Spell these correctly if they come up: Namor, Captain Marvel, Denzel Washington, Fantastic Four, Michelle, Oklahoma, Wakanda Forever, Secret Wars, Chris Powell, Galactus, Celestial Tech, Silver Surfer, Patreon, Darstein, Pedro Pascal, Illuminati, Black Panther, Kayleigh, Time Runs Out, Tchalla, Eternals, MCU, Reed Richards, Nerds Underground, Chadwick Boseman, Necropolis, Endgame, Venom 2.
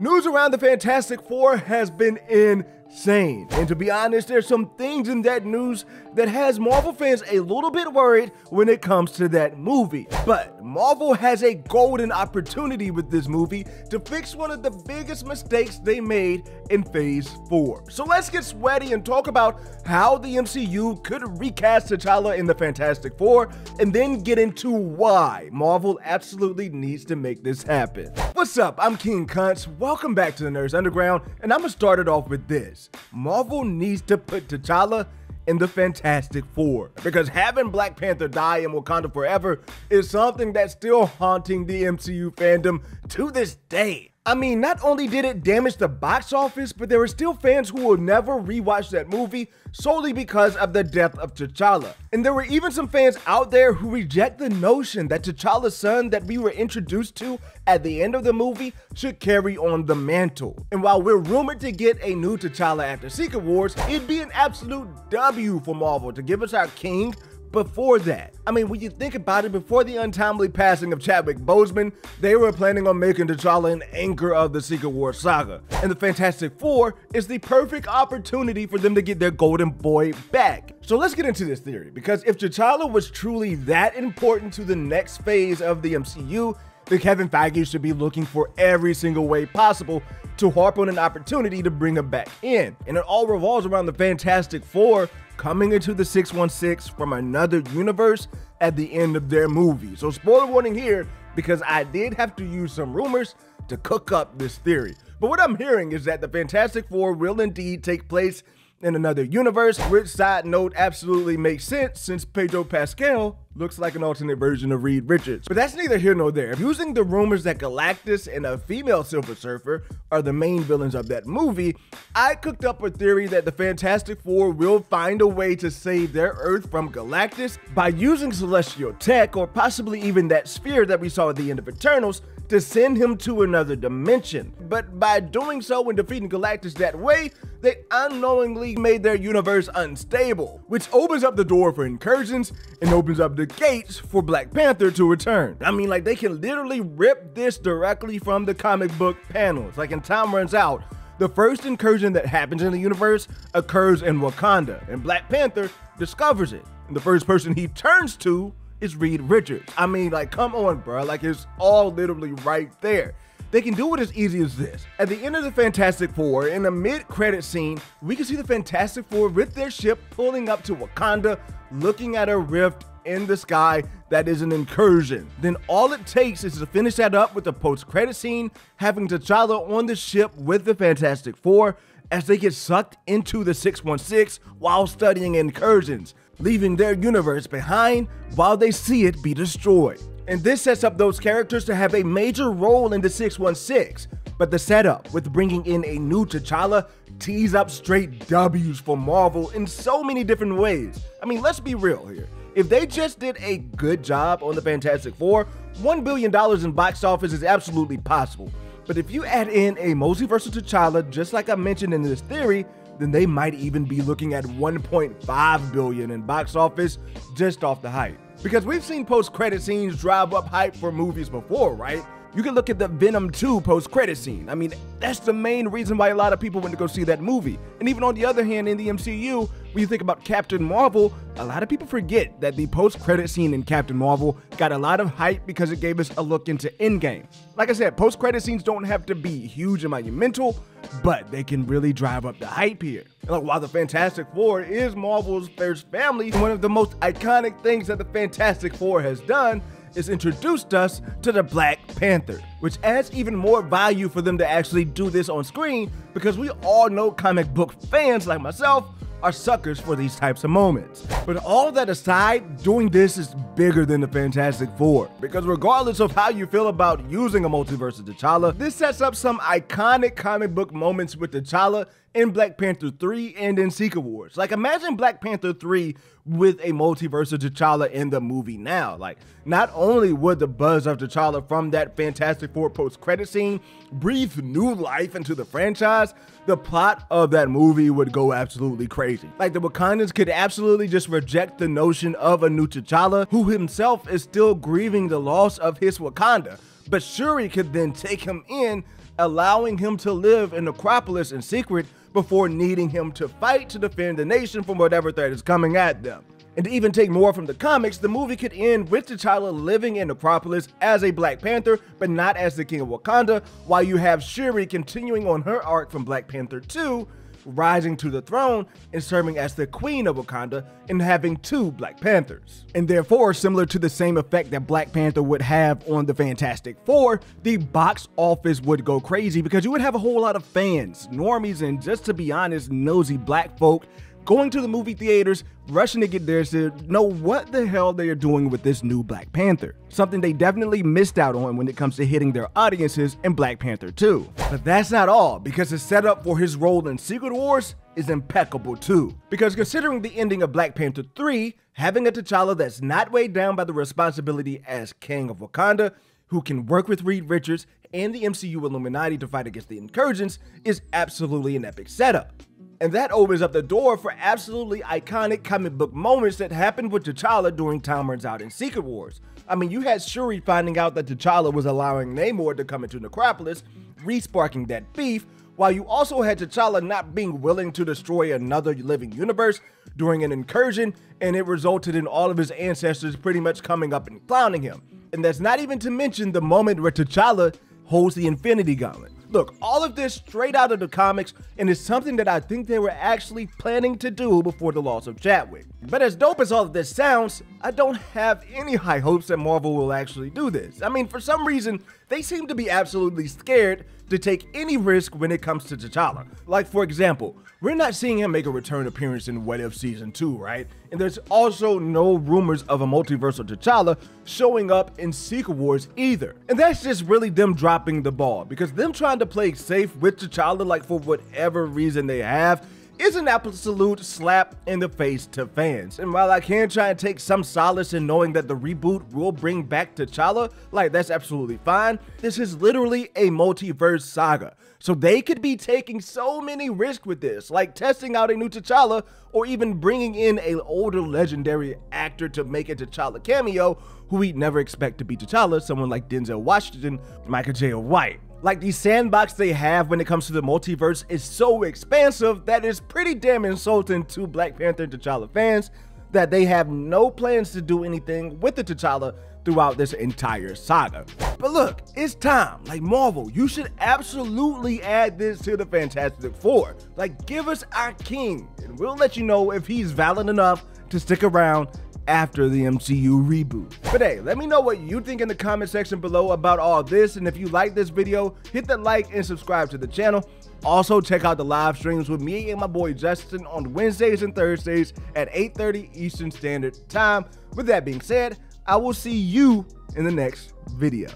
News around the Fantastic Four has been insane. And to be honest, there's some things in that news that has Marvel fans a little bit worried when it comes to that movie. But Marvel has a golden opportunity with this movie to fix one of the biggest mistakes they made in Phase 4. So let's get sweaty and talk about how the MCU could recast T'Challa in the Fantastic Four, and then get into why Marvel absolutely needs to make this happen. What's up? I'm King Kunch. Welcome back to the Nerds Underground, and I'm gonna start it off with this. Marvel needs to put T'Challa in the Fantastic Four, because having Black Panther die in Wakanda Forever is something that's still haunting the MCU fandom to this day. I mean, not only did it damage the box office, but there are still fans who will never rewatch that movie solely because of the death of T'Challa. And there were even some fans out there who reject the notion that T'Challa's son that we were introduced to at the end of the movie should carry on the mantle. And while we're rumored to get a new T'Challa after Secret Wars, it'd be an absolute W for Marvel to give us our king before that. I mean, when you think about it, before the untimely passing of Chadwick Boseman, they were planning on making T'Challa an anchor of the Secret Wars saga. And the Fantastic Four is the perfect opportunity for them to get their golden boy back. So let's get into this theory, because if T'Challa was truly that important to the next phase of the MCU, then Kevin Feige should be looking for every single way possible to harp on an opportunity to bring him back in. And it all revolves around the Fantastic Four coming into the 616 from another universe at the end of their movie. So spoiler warning here, because I did have to use some rumors to cook up this theory. But what I'm hearing is that the Fantastic Four will indeed take place in another universe, which, side note, absolutely makes sense since Pedro Pascal looks like an alternate version of Reed Richards. But that's neither here nor there. If using the rumors that Galactus and a female Silver Surfer are the main villains of that movie, I cooked up a theory that the Fantastic Four will find a way to save their Earth from Galactus by using Celestial Tech, or possibly even that sphere that we saw at the end of Eternals, to send him to another dimension. But by doing so and defeating Galactus that way, they unknowingly made their universe unstable, which opens up the door for incursions and opens up the gates for Black Panther to return. I mean, like, they can literally rip this directly from the comic book panels. Like in Time Runs Out, the first incursion that happens in the universe occurs in Wakanda, and Black Panther discovers it. And the first person he turns to is Reed Richards. I mean, like, come on, bro. Like, it's all literally right there. They can do it as easy as this. At the end of the Fantastic Four, in a mid-credit scene, we can see the Fantastic Four with their ship pulling up to Wakanda, looking at a rift in the sky that is an incursion. Then all it takes is to finish that up with a post-credit scene, having T'Challa on the ship with the Fantastic Four as they get sucked into the 616 while studying incursions, leaving their universe behind while they see it be destroyed. And this sets up those characters to have a major role in the 616, but the setup with bringing in a new T'Challa tees up straight W's for Marvel in so many different ways. I mean, let's be real here. If they just did a good job on the Fantastic Four, $1 billion in box office is absolutely possible. But if you add in a multiversal T'Challa, just like I mentioned in this theory, then they might even be looking at $1.5 billion in box office just off the hype. Because we've seen post-credit scenes drive up hype for movies before, right? You can look at the Venom 2 post-credit scene. I mean, that's the main reason why a lot of people went to go see that movie. And even on the other hand, in the MCU, when you think about Captain Marvel, a lot of people forget that the post-credit scene in Captain Marvel got a lot of hype because it gave us a look into Endgame. Like I said, post-credit scenes don't have to be huge and monumental, but they can really drive up the hype here. And like, while the Fantastic Four is Marvel's first family, one of the most iconic things that the Fantastic Four has done is introduced us to the Black Panther, which adds even more value for them to actually do this on screen, because we all know comic book fans like myself are suckers for these types of moments. But all that aside, doing this is bigger than the Fantastic Four, because regardless of how you feel about using a multiverse of T'Challa, this sets up some iconic comic book moments with T'Challa in Black Panther 3 and in Secret Wars. Like, imagine Black Panther 3 with a multiverse of T'Challa in the movie now. Like, not only would the buzz of T'Challa from that Fantastic Four post-credit scene breathe new life into the franchise, the plot of that movie would go absolutely crazy. Like, the Wakandans could absolutely just reject the notion of a new T'Challa who himself is still grieving the loss of his Wakanda. But Shuri could then take him in allowing him to live in Necropolis in secret before needing him to fight to defend the nation from whatever threat is coming at them. And to even take more from the comics, the movie could end with T'Challa living in Necropolis as a Black Panther, but not as the King of Wakanda, while you have Shuri continuing on her arc from Black Panther 2, rising to the throne and serving as the Queen of Wakanda and having two Black Panthers. And therefore, similar to the same effect that Black Panther would have on the Fantastic Four, the box office would go crazy because you would have a whole lot of fans, normies, and just to be honest, nosy black folk going to the movie theaters, rushing to get there to know what the hell they are doing with this new Black Panther. Something they definitely missed out on when it comes to hitting their audiences in Black Panther 2. But that's not all, because the setup for his role in Secret Wars is impeccable too. Because considering the ending of Black Panther 3, having a T'Challa that's not weighed down by the responsibility as King of Wakanda, who can work with Reed Richards and the MCU Illuminati to fight against the incursions, is absolutely an epic setup. And that opens up the door for absolutely iconic comic book moments that happened with T'Challa during Time Runs Out in Secret Wars. I mean, you had Shuri finding out that T'Challa was allowing Namor to come into Necropolis, re-sparking that beef, while you also had T'Challa not being willing to destroy another living universe during an incursion, and it resulted in all of his ancestors pretty much coming up and clowning him. And that's not even to mention the moment where T'Challa holds the Infinity Gauntlet. Look, all of this straight out of the comics, and it's something that I think they were actually planning to do before the loss of Chadwick. But as dope as all of this sounds, I don't have any high hopes that Marvel will actually do this. I mean, for some reason, they seem to be absolutely scared to take any risk when it comes to T'Challa. Like, for example, we're not seeing him make a return appearance in What If Season 2, right? And there's also no rumors of a multiversal T'Challa showing up in Secret Wars either. And that's just really them dropping the ball, because them trying to play safe with T'Challa, like for whatever reason they have, is an absolute slap in the face to fans. And while I can try and take some solace in knowing that the reboot will bring back T'Challa, like that's absolutely fine, this is literally a multiverse saga. So they could be taking so many risks with this, like testing out a new T'Challa or even bringing in an older legendary actor to make a T'Challa cameo who we'd never expect to be T'Challa, someone like Denzel Washington, Michael J. White. Like, the sandbox they have when it comes to the multiverse is so expansive that it's pretty damn insulting to Black Panther and T'Challa fans that they have no plans to do anything with the T'Challa throughout this entire saga. But look, it's time. Like, Marvel, you should absolutely add this to the Fantastic Four. Like, give us our king, and we'll let you know if he's valid enough to stick around after the MCU reboot. But hey, let me know what you think in the comment section below about all this, and if you like this video, hit the like and subscribe to the channel. Also, check out the live streams with me and my boy Justin on Wednesdays and Thursdays at 8:30 Eastern Standard Time. With that being said, I will see you in the next video.